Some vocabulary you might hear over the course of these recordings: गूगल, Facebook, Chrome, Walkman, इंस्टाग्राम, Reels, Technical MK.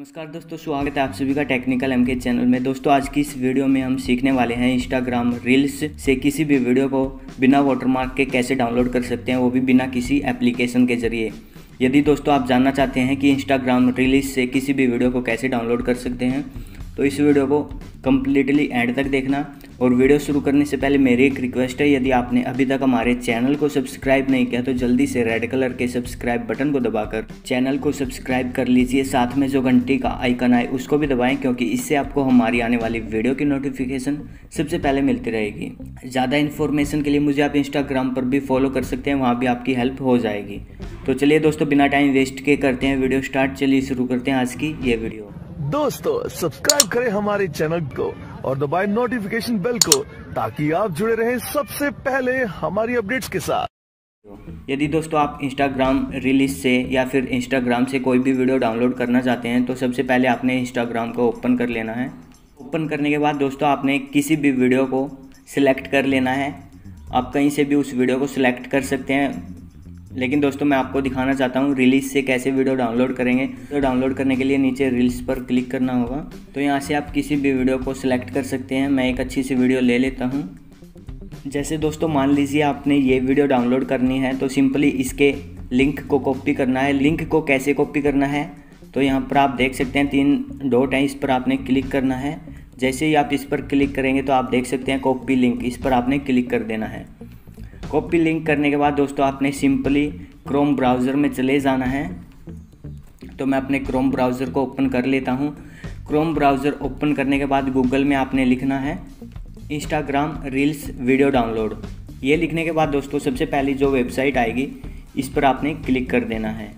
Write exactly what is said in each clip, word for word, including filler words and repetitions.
नमस्कार दोस्तों, स्वागत है आप सभी का टेक्निकल एम के चैनल में। दोस्तों आज की इस वीडियो में हम सीखने वाले हैं इंस्टाग्राम रील्स से किसी भी वीडियो को बिना वाटरमार्क के कैसे डाउनलोड कर सकते हैं, वो भी बिना किसी एप्लीकेशन के ज़रिए। यदि दोस्तों आप जानना चाहते हैं कि इंस्टाग्राम रील्स से किसी भी वीडियो को कैसे डाउनलोड कर सकते हैं तो इस वीडियो को कम्प्लीटली एंड तक देखना। और वीडियो शुरू करने से पहले मेरी एक रिक्वेस्ट है, यदि आपने अभी तक हमारे चैनल को सब्सक्राइब नहीं किया तो जल्दी से रेड कलर के सब्सक्राइब बटन को दबाकर चैनल को सब्सक्राइब कर लीजिए। साथ में जो घंटी का आइकन आए उसको भी दबाएं, क्योंकि इससे आपको हमारी आने वाली वीडियो की नोटिफिकेशन सबसे पहले मिलती रहेगी। ज़्यादा इन्फॉर्मेशन के लिए मुझे आप इंस्टाग्राम पर भी फॉलो कर सकते हैं, वहाँ भी आपकी हेल्प हो जाएगी। तो चलिए दोस्तों, बिना टाइम वेस्ट के करते हैं वीडियो स्टार्ट। चलिए शुरू करते हैं आज की ये वीडियो। दोस्तों सब्सक्राइब करें हमारे चैनल को और दबाएं नोटिफिकेशन बेल को, ताकि आप जुड़े रहें सबसे पहले हमारी अपडेट्स के साथ। यदि दोस्तों आप इंस्टाग्राम रील्स से या फिर इंस्टाग्राम से कोई भी वीडियो डाउनलोड करना चाहते हैं तो सबसे पहले आपने इंस्टाग्राम को ओपन कर लेना है। ओपन करने के बाद दोस्तों आपने किसी भी वीडियो को सिलेक्ट कर लेना है। आप कहीं से भी उस वीडियो को सिलेक्ट कर सकते हैं, लेकिन दोस्तों मैं आपको दिखाना चाहता हूँ रील्स से कैसे वीडियो डाउनलोड करेंगे। तो डाउनलोड करने के लिए नीचे रील्स पर क्लिक करना होगा। तो यहाँ से आप किसी भी वीडियो को सिलेक्ट कर सकते हैं। मैं एक अच्छी सी वीडियो ले लेता हूँ। जैसे दोस्तों मान लीजिए आपने ये वीडियो डाउनलोड करनी है तो सिंपली इसके लिंक को कॉपी करना है। लिंक को कैसे कॉपी करना है तो यहाँ पर आप देख सकते हैं तीन डॉट हैं, इस पर आपने क्लिक करना है। जैसे ही आप इस पर क्लिक करेंगे तो आप देख सकते हैं कॉपी लिंक, इस पर आपने क्लिक कर देना है। कॉपी लिंक करने के बाद दोस्तों आपने सिंपली क्रोम ब्राउज़र में चले जाना है। तो मैं अपने क्रोम ब्राउज़र को ओपन कर लेता हूँ। क्रोम ब्राउज़र ओपन करने के बाद गूगल में आपने लिखना है इंस्टाग्राम रील्स वीडियो डाउनलोड। ये लिखने के बाद दोस्तों सबसे पहली जो वेबसाइट आएगी इस पर आपने क्लिक कर देना है।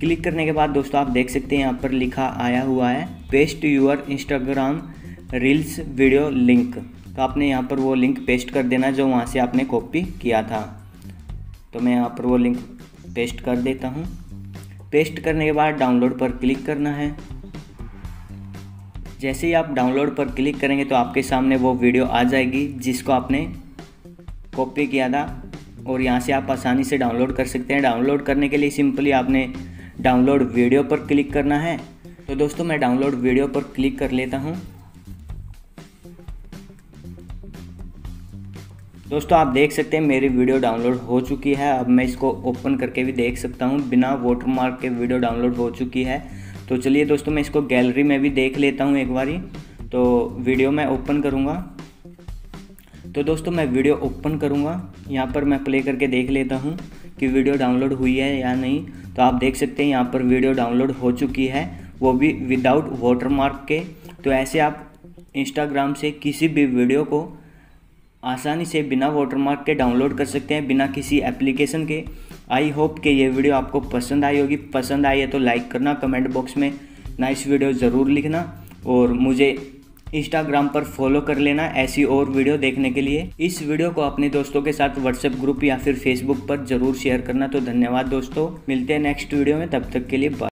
क्लिक करने के बाद दोस्तों आप देख सकते हैं यहाँ पर लिखा आया हुआ है paste your इंस्टाग्राम reels video link. तो आपने यहाँ पर वो लिंक पेस्ट कर देना जो वहाँ से आपने कॉपी किया था। तो मैं यहाँ पर वो लिंक पेस्ट कर देता हूँ। पेस्ट करने के बाद डाउनलोड पर क्लिक करना है। जैसे ही आप डाउनलोड पर क्लिक करेंगे तो आपके सामने वो वीडियो आ जाएगी जिसको आपने कॉपी किया था, और यहाँ से आप आसानी से डाउनलोड कर सकते हैं। डाउनलोड करने के लिए सिंपली आपने डाउनलोड वीडियो पर क्लिक करना है। तो दोस्तों मैं डाउनलोड वीडियो पर क्लिक कर लेता हूँ। दोस्तों आप देख सकते हैं मेरी वीडियो डाउनलोड हो चुकी है। अब मैं इसको ओपन करके भी देख सकता हूँ, बिना वाटरमार्क के वीडियो डाउनलोड हो चुकी है। तो चलिए दोस्तों मैं इसको गैलरी में भी देख लेता हूँ एक बारी। तो वीडियो मैं ओपन करूँगा। तो दोस्तों मैं वीडियो ओपन करूँगा, यहाँ पर मैं प्ले करके देख लेता हूँ कि वीडियो डाउनलोड हुई है या नहीं। तो आप देख सकते हैं यहाँ पर वीडियो डाउनलोड हो चुकी है, वो भी विदाउट वाटरमार्क के। तो ऐसे आप इंस्टाग्राम से किसी भी वीडियो को आसानी से बिना वाटरमार्क के डाउनलोड कर सकते हैं, बिना किसी एप्लीकेशन के। आई होप कि ये वीडियो आपको पसंद आई होगी। पसंद आई है तो लाइक करना, कमेंट बॉक्स में नाइस वीडियो ज़रूर लिखना, और मुझे इंस्टाग्राम पर फॉलो कर लेना ऐसी और वीडियो देखने के लिए। इस वीडियो को अपने दोस्तों के साथ व्हाट्सएप ग्रुप या फिर फेसबुक पर ज़रूर शेयर करना। तो धन्यवाद दोस्तों, मिलते हैं नेक्स्ट वीडियो में, तब तक के लिए बाय।